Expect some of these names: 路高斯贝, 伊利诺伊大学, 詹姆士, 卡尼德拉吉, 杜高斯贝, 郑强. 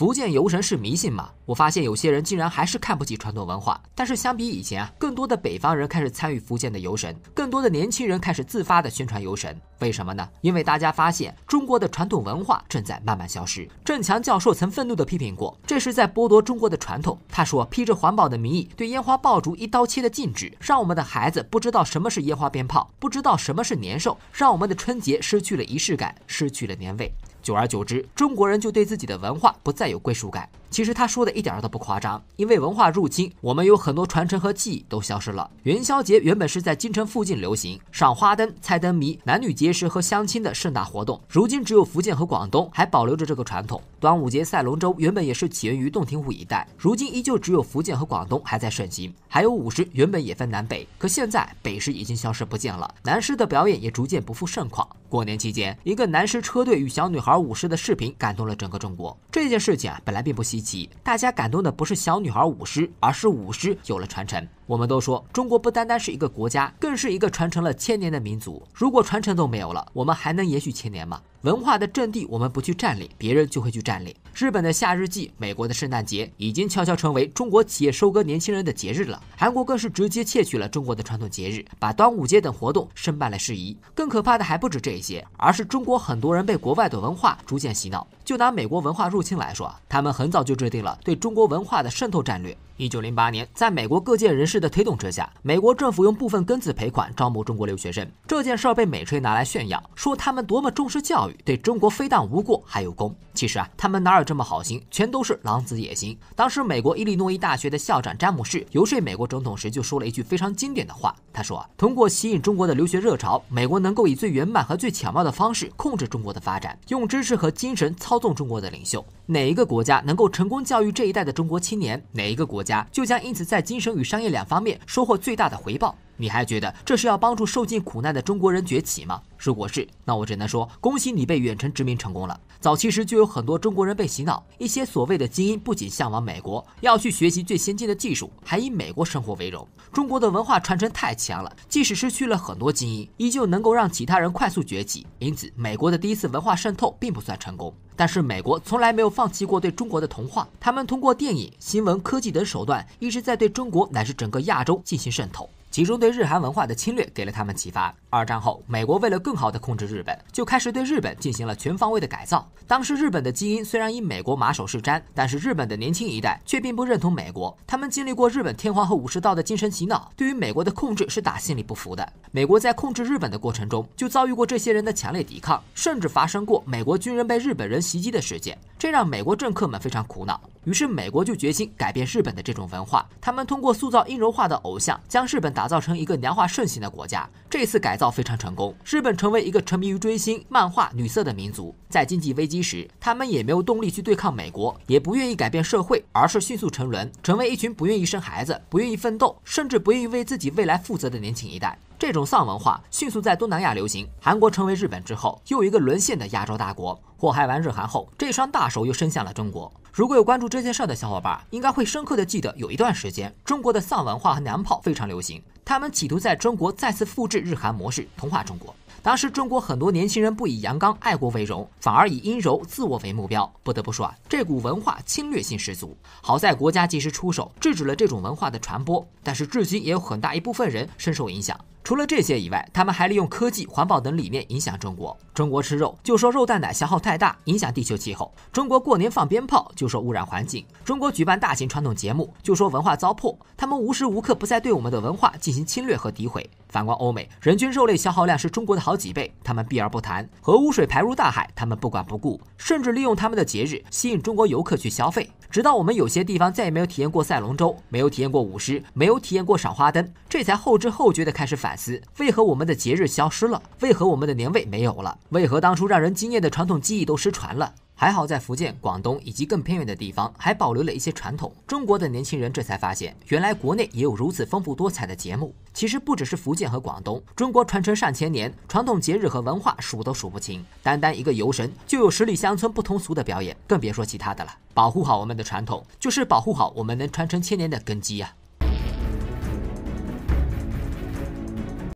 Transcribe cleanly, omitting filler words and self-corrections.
福建游神是迷信吗？我发现有些人竟然还是看不起传统文化。但是相比以前啊，更多的北方人开始参与福建的游神，更多的年轻人开始自发的宣传游神。为什么呢？因为大家发现中国的传统文化正在慢慢消失。郑强教授曾愤怒的批评过，这是在剥夺中国的传统。他说，披着环保的名义对烟花爆竹一刀切的禁止，让我们的孩子不知道什么是烟花鞭炮，不知道什么是年兽，让我们的春节失去了仪式感，失去了年味。久而久之，中国人就对自己的文化不再有归属感。其实他说的一点都不夸张，因为文化入侵，我们有很多传承和记忆都消失了。元宵节原本是在京城附近流行，赏花灯、猜灯谜、男女结识和相亲的盛大活动，如今只有福建和广东还保留着这个传统。端午节赛龙舟原本也是起源于洞庭湖一带，如今依旧只有福建和广东还在盛行。还有舞狮原本也分南北，可现在北狮已经消失不见了，南狮的表演也逐渐不复盛况。过年期间，一个南狮车队与小女孩舞狮的视频感动了整个中国。这件事情本来并不稀奇，大家感动的不是小女孩舞狮，而是舞狮有了传承。我们都说，中国不单单是一个国家，更是一个传承了千年的民族。如果传承都没有了，我们还能延续千年吗？文化的阵地我们不去占领，别人就会去占领。日本的夏日祭，美国的圣诞节，已经悄悄成为中国企业收割年轻人的节日了。韩国更是直接窃取了中国的传统节日，把端午节等活动申办了事宜。更可怕的还不止这些，而是中国很多人被国外的文化逐渐洗脑。就拿美国文化入侵来说，他们很早就制定了对中国文化的渗透战略。1908年，在美国各界人士的推动之下，美国政府用部分庚子赔款招募中国留学生。这件事儿被美媒拿来炫耀，说他们多么重视教育，对中国非但无过还有功。其实啊，他们哪有这么好心，全都是狼子野心。当时美国伊利诺伊大学的校长詹姆士游说美国总统时，就说了一句非常经典的话，他说，通过吸引中国的留学热潮，美国能够以最圆满和最巧妙的方式控制中国的发展，用知识和精神操纵中国的领袖。哪一个国家能够成功教育这一代的中国青年，哪一个国家就将因此在精神与商业两方面收获最大的回报。你还觉得这是要帮助受尽苦难的中国人崛起吗？如果是，那我只能说，恭喜你被远程殖民成功了。早期时就有很多中国人被洗脑，一些所谓的精英不仅向往美国，要去学习最先进的技术，还以美国生活为荣。中国的文化传承太强了，即使失去了很多精英，依旧能够让其他人快速崛起。因此，美国的第一次文化渗透并不算成功。但是美国从来没有放弃过对中国的同化，他们通过电影、新闻、科技等手段，一直在对中国乃至整个亚洲进行渗透。其中对日韩文化的侵略给了他们启发。二战后，美国为了更好地控制日本，就开始对日本进行了全方位的改造。当时日本的精英虽然以美国马首是瞻，但是日本的年轻一代却并不认同美国。他们经历过日本天皇和武士道的精神洗脑，对于美国的控制是打心里不服的。美国在控制日本的过程中，就遭遇过这些人的强烈抵抗，甚至发生过美国军人被日本人袭击的事件，这让美国政客们非常苦恼。于是美国就决心改变日本的这种文化，他们通过塑造阴柔化的偶像，将日本打造成一个娘化盛行的国家。这次改造非常成功，日本成为一个沉迷于追星、漫画、女色的民族。在经济危机时，他们也没有动力去对抗美国，也不愿意改变社会，而是迅速沉沦，成为一群不愿意生孩子、不愿意奋斗，甚至不愿意为自己未来负责的年轻一代。这种丧文化迅速在东南亚流行。韩国成为日本之后，又一个沦陷的亚洲大国。祸害完日韩后，这双大手又伸向了中国。如果有关注这件事的小伙伴，应该会深刻的记得，有一段时间，中国的丧文化和娘炮非常流行，他们企图在中国再次复制日韩模式，同化中国。当时中国很多年轻人不以阳刚爱国为荣，反而以阴柔自我为目标。不得不说啊，这股文化侵略性十足。好在国家及时出手，制止了这种文化的传播，但是至今也有很大一部分人深受影响。除了这些以外，他们还利用科技、环保等理念影响中国。中国吃肉就说肉蛋奶消耗太大，影响地球气候；中国过年放鞭炮就说污染环境；中国举办大型传统节目就说文化糟粕。他们无时无刻不在对我们的文化进行侵略和诋毁。反观欧美，人均肉类消耗量是中国的好几倍，他们避而不谈；核污水排入大海，他们不管不顾，甚至利用他们的节日吸引中国游客去消费。直到我们有些地方再也没有体验过赛龙舟，没有体验过舞狮，没有体验过赏花灯，这才后知后觉地开始反思：为何我们的节日消失了？为何我们的年味没有了？为何当初让人惊艳的传统技艺都失传了？还好在福建、广东以及更偏远的地方还保留了一些传统。中国的年轻人这才发现，原来国内也有如此丰富多彩的节目。其实不只是福建和广东，中国传承上千年，传统节日和文化数都数不清。单单一个游神就有十里乡村不同俗的表演，更别说其他的了。保护好我们的传统，就是保护好我们能传承千年的根基啊。